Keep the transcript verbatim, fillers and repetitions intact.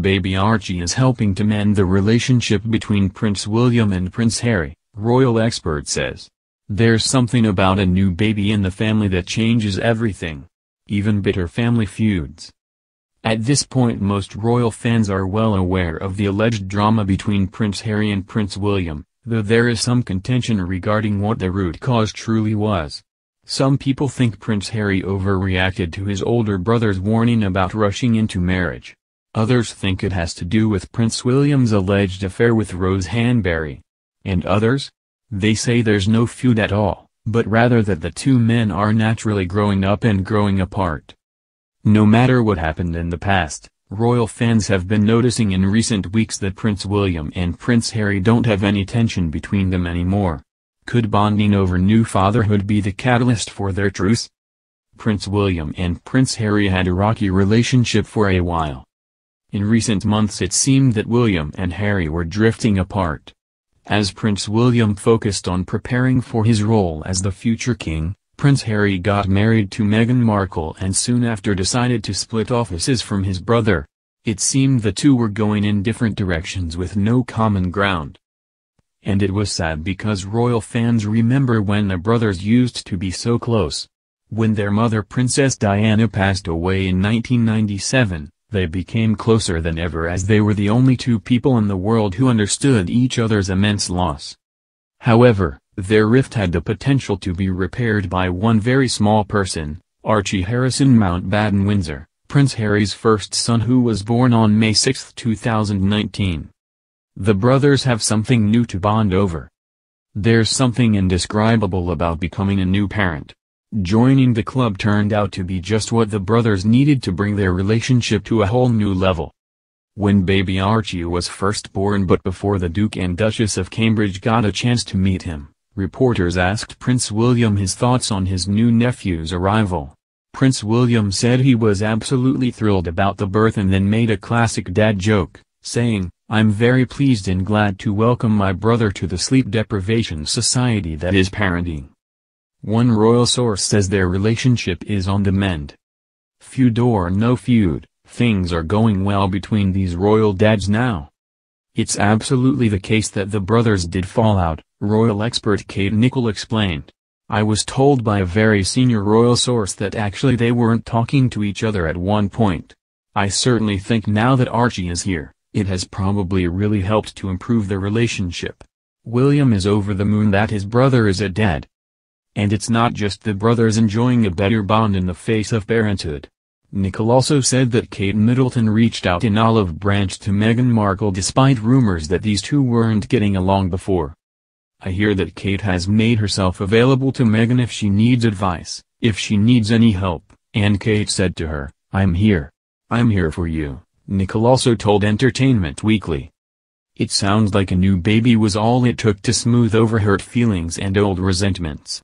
Baby Archie is helping to mend the relationship between Prince William and Prince Harry, royal expert says. There's something about a new baby in the family that changes everything. Even bitter family feuds. At this point, most royal fans are well aware of the alleged drama between Prince Harry and Prince William, though there is some contention regarding what the root cause truly was. Some people think Prince Harry overreacted to his older brother's warning about rushing into marriage. Others think it has to do with Prince William's alleged affair with Rose Hanbury. And others? They say there's no feud at all, but rather that the two men are naturally growing up and growing apart. No matter what happened in the past, royal fans have been noticing in recent weeks that Prince William and Prince Harry don't have any tension between them anymore. Could bonding over new fatherhood be the catalyst for their truce? Prince William and Prince Harry had a rocky relationship for a while. In recent months it seemed that William and Harry were drifting apart. As Prince William focused on preparing for his role as the future king, Prince Harry got married to Meghan Markle and soon after decided to split offices from his brother. It seemed the two were going in different directions with no common ground. And it was sad because royal fans remember when the brothers used to be so close. When their mother Princess Diana passed away in nineteen ninety-seven, they became closer than ever as they were the only two people in the world who understood each other's immense loss. However, their rift had the potential to be repaired by one very small person, Archie Harrison Mountbatten-Windsor, Prince Harry's first son who was born on May sixth two thousand nineteen. The brothers have something new to bond over. There's something indescribable about becoming a new parent. Joining the club turned out to be just what the brothers needed to bring their relationship to a whole new level. When baby Archie was first born but before the Duke and Duchess of Cambridge got a chance to meet him, reporters asked Prince William his thoughts on his new nephew's arrival. Prince William said he was absolutely thrilled about the birth and then made a classic dad joke, saying, "I'm very pleased and glad to welcome my brother to the sleep deprivation society that is parenting." One royal source says their relationship is on the mend. Feud or no feud, things are going well between these royal dads now. It's absolutely the case that the brothers did fall out, royal expert Kate Nicholl explained. I was told by a very senior royal source that actually they weren't talking to each other at one point. I certainly think now that Archie is here, it has probably really helped to improve the relationship. William is over the moon that his brother is a dad. And it's not just the brothers enjoying a better bond in the face of parenthood. Nicholl also said that Kate Middleton reached out an olive branch to Meghan Markle despite rumors that these two weren't getting along before. I hear that Kate has made herself available to Meghan if she needs advice, if she needs any help, and Kate said to her, "I'm here. I'm here for you," Nicholl also told Entertainment Weekly. It sounds like a new baby was all it took to smooth over hurt feelings and old resentments.